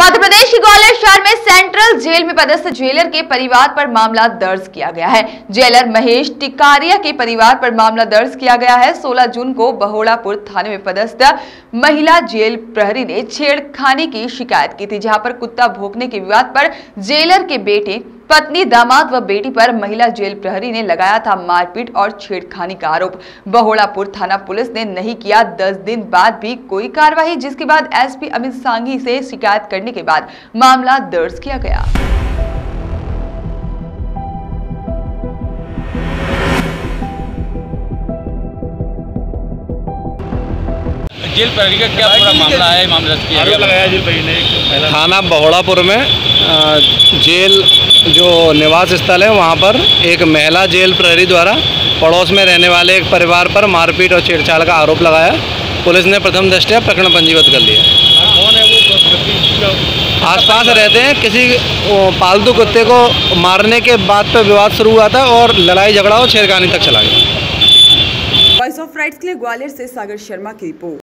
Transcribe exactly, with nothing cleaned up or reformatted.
मध्य प्रदेश के ग्वालियर शहर में सेंट्रल जेल में पदस्थ जेलर के परिवार पर मामला दर्ज किया गया है। जेलर महेश टिकारिया के परिवार पर मामला दर्ज किया गया है। सोलह जून को बहोड़ापुर थाने में पदस्थ महिला जेल प्रहरी ने छेड़खानी की शिकायत की थी, जहां पर कुत्ता भौंकने के विवाद पर जेलर के बेटे, पत्नी, दामाद व बेटी पर महिला जेल प्रहरी ने लगाया था मारपीट और छेड़खानी का आरोप। बहोड़ापुर थाना पुलिस ने नहीं किया दस दिन बाद भी कोई कार्रवाई, जिसके बाद एसपी अमित सांगी से शिकायत करने के बाद मामला दर्ज किया गया। जेल प्रहरी का क्या पूरा मामला है? मामला किया थाना बहोड़ापुर में जेल जो निवास स्थल है वहाँ पर एक महिला जेल प्रहरी द्वारा पड़ोस में रहने वाले एक परिवार पर मारपीट और छेड़छाड़ का आरोप लगाया। पुलिस ने प्रथम दृष्टया प्रकरण पंजीबद्ध कर लिया। कौन है वो? आसपास रहते हैं। किसी पालतू कुत्ते को मारने के बाद पर विवाद शुरू हुआ था और लड़ाई झगड़ा और छेड़खानी तक चला गया। वॉइस ऑफ राइट्स के लिए ग्वालियर से सागर शर्मा की रिपोर्ट।